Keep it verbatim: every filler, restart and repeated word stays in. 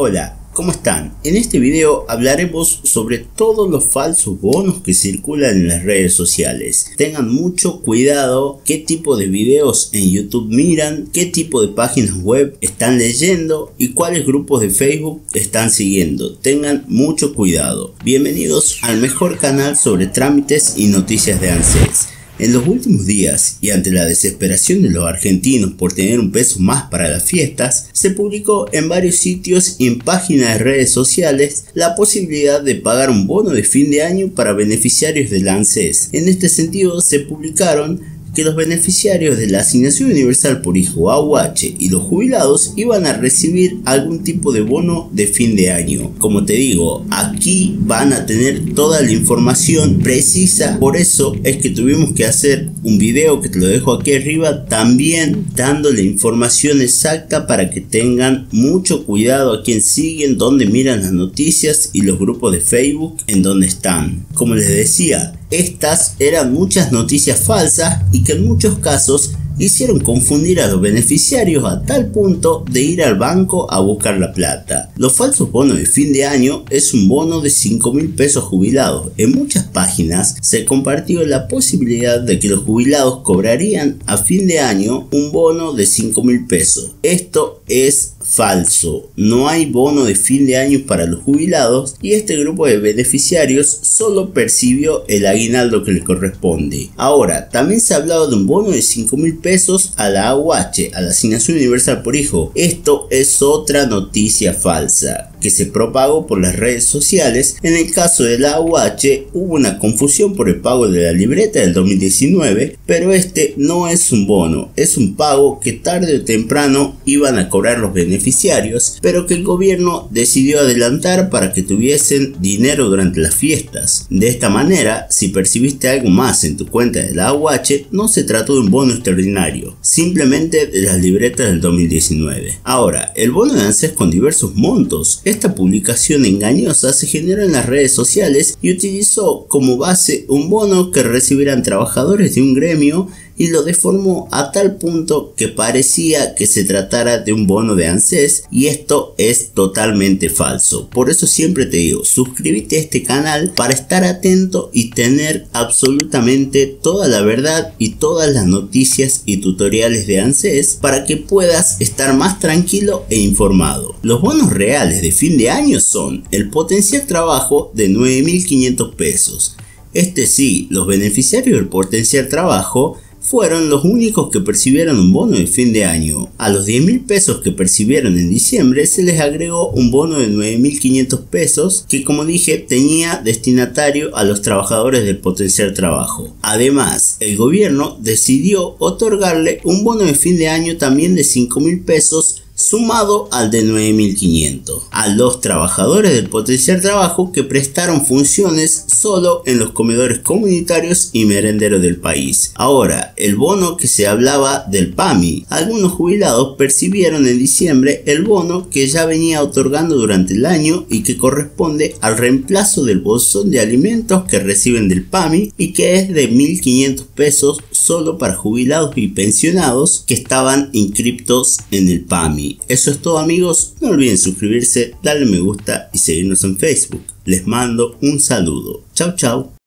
Hola, ¿cómo están? En este video hablaremos sobre todos los falsos bonos que circulan en las redes sociales. Tengan mucho cuidado qué tipo de videos en YouTube miran, qué tipo de páginas web están leyendo y cuáles grupos de Facebook están siguiendo. Tengan mucho cuidado. Bienvenidos al mejor canal sobre trámites y noticias de ANSES. En los últimos días, y ante la desesperación de los argentinos por tener un peso más para las fiestas, se publicó en varios sitios y en páginas de redes sociales la posibilidad de pagar un bono de fin de año para beneficiarios del ANSES. En este sentido, se publicaron que los beneficiarios de la Asignación Universal por Hijo A U H y los jubilados iban a recibir algún tipo de bono de fin de año. Como te digo, aquí van a tener toda la información precisa, por eso es que tuvimos que hacer un video que te lo dejo aquí arriba, también dándole información exacta para que tengan mucho cuidado a quien siguen, dónde miran las noticias y los grupos de Facebook en donde están. Como les decía, estas eran muchas noticias falsas y que en muchos casos hicieron confundir a los beneficiarios a tal punto de ir al banco a buscar la plata. Los falsos bonos de fin de año es un bono de cinco mil pesos jubilados. En muchas páginas se compartió la posibilidad de que los jubilados cobrarían a fin de año un bono de cinco mil pesos. Esto es falso, no hay bono de fin de año para los jubilados y este grupo de beneficiarios solo percibió el aguinaldo que le corresponde. Ahora, también se ha hablado de un bono de cinco mil pesos a la A U H, a la Asignación Universal por Hijo. Esto es otra noticia falsa que se propagó por las redes sociales. En el caso de la A U H hubo una confusión por el pago de la libreta del dos mil diecinueve, pero este no es un bono, es un pago que tarde o temprano iban a cobrar los beneficiarios, pero que el gobierno decidió adelantar para que tuviesen dinero durante las fiestas. De esta manera, si percibiste algo más en tu cuenta de la A U H, no se trató de un bono extraordinario, simplemente de las libretas del dos mil diecinueve. Ahora, el bono de ANSES con diversos montos. Esta publicación engañosa se generó en las redes sociales y utilizó como base un bono que recibirán trabajadores de un gremio y lo deformó a tal punto que parecía que se tratara de un bono de ANSES y esto es totalmente falso. Por eso siempre te digo, suscríbete a este canal para estar atento y tener absolutamente toda la verdad y todas las noticias y tutoriales de ANSES para que puedas estar más tranquilo e informado. Los bonos reales de fin de año son el potencial trabajo de nueve mil quinientos pesos. Este sí, los beneficiarios del potencial trabajo fueron los únicos que percibieron un bono de fin de año. A los diez mil pesos que percibieron en diciembre se les agregó un bono de nueve mil quinientos pesos que, como dije, tenía destinatario a los trabajadores del potencial trabajo. Además, el gobierno decidió otorgarle un bono de fin de año también de cinco mil pesos sumado al de nueve mil quinientos a los trabajadores del potencial trabajo que prestaron funciones solo en los comedores comunitarios y merenderos del país. Ahora, el bono que se hablaba del PAMI. Algunos jubilados percibieron en diciembre el bono que ya venía otorgando durante el año y que corresponde al reemplazo del bolsón de alimentos que reciben del PAMI y que es de mil quinientos pesos solo para jubilados y pensionados que estaban inscriptos en el PAMI. Eso es todo, amigos, no olviden suscribirse, darle me gusta y seguirnos en Facebook. Les mando un saludo. Chau chau.